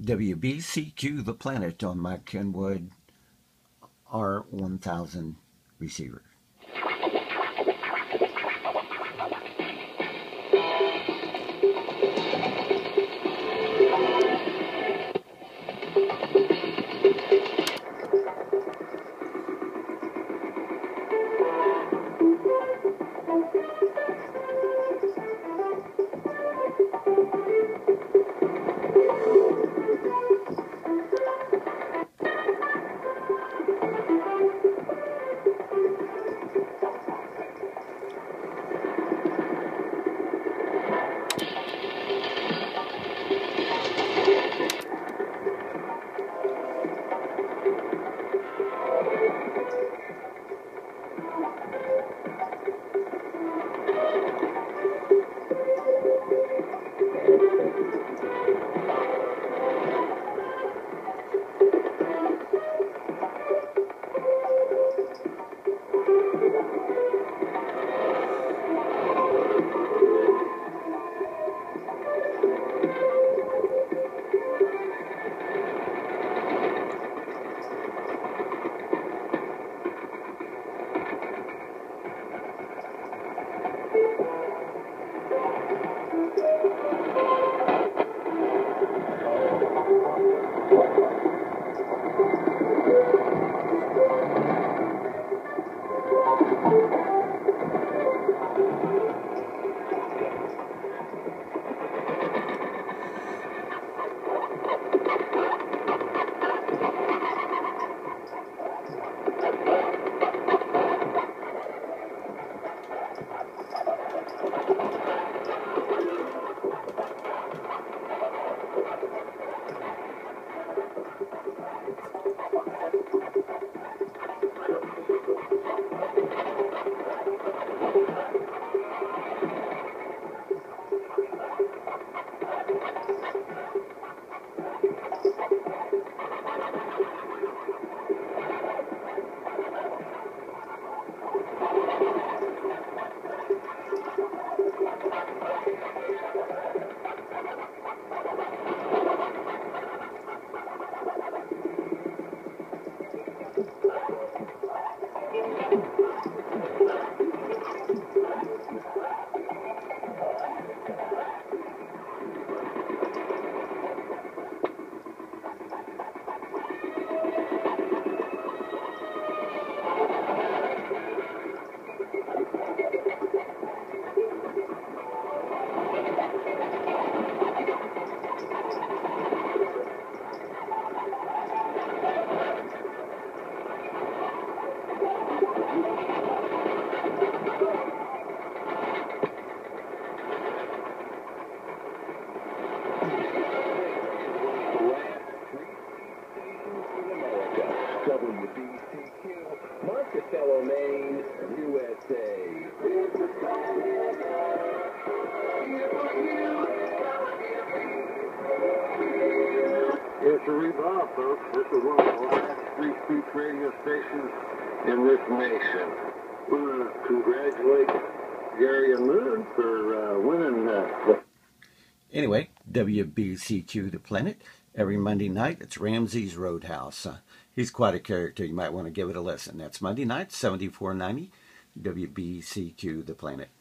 WBCQ the planet on my Kenwood R1000 receiver. WBCQ, Monticello, Maine, USA. It's a revolve, folks. This is one of the last free speech radio stations in this nation. We want to congratulate Gary and Moon for winning that. Anyway, WBCQ the planet. Every Monday night, it's Ramsey's Roadhouse. He's quite a character. You might want to give it a listen. That's Monday night, 7490, WBCQ the planet.